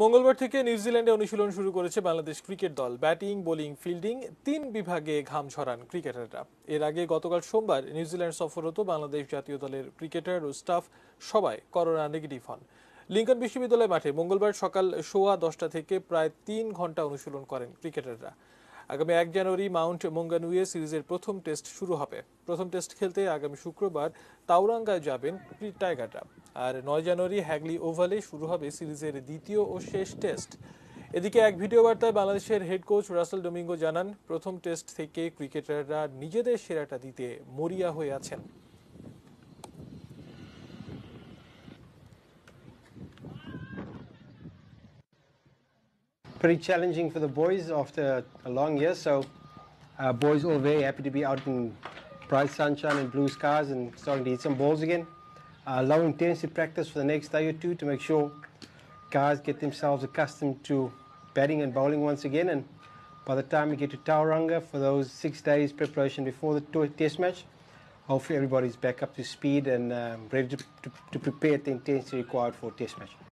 মঙ্গলবার থেকে নিউজিল্যান্ডে অনুশীলন শুরু করেছে বাংলাদেশ ক্রিকেট দল। ব্যাটিং, বোলিং, ফিল্ডিং তিন বিভাগে ঘাম ঝরান ক্রিকেটাররা। এর আগে গতকাল সোমবার নিউজিল্যান্ড সফররত বাংলাদেশ জাতীয় দলের ক্রিকেটার ও স্টাফ সবাই করোনা নেগেটিভ হন। লিংকন বিশ্ববিদ্যালয় মাঠে মঙ্গলবার সকাল 10:15 থেকে প্রায় 3 ঘন্টা অনুশীলন করেন ক্রিকেটাররা। আগামী 1 জানুয়ারি মাউন্ট মঙ্গানুয়ে সিরিজের প্রথম টেস্ট শুরু হবে। প্রথম টেস্ট খেলতে আগামী শুক্রবার তাওরাঙ্গায় যাবেন টাইগাররা। আর 9 জানুয়ারি হ্যাগলি ওভালে শুরু হবে সিরিজের দ্বিতীয় ও শেষ টেস্ট। এদিকে এক ভিডিও বার্তায় বাংলাদেশের হেড কোচ রাসেল ডোমিঙ্গো জানান, প্রথম টেস্ট থেকে ক্রিকেটাররা নিজেদের সেরাটা দিতে মরিয়া হয়ে আছেন। Pretty challenging for the boys after a long year, so boys all very happy to be out in bright sunshine and blue skies and starting to hit some balls again. Low intensity practice for the next day or two to make sure guys get themselves accustomed to batting and bowling once again, and by the time we get to Tauranga for those 6 days preparation before the test match, hopefully everybody's back up to speed and ready to prepare at the intensity required for a test match.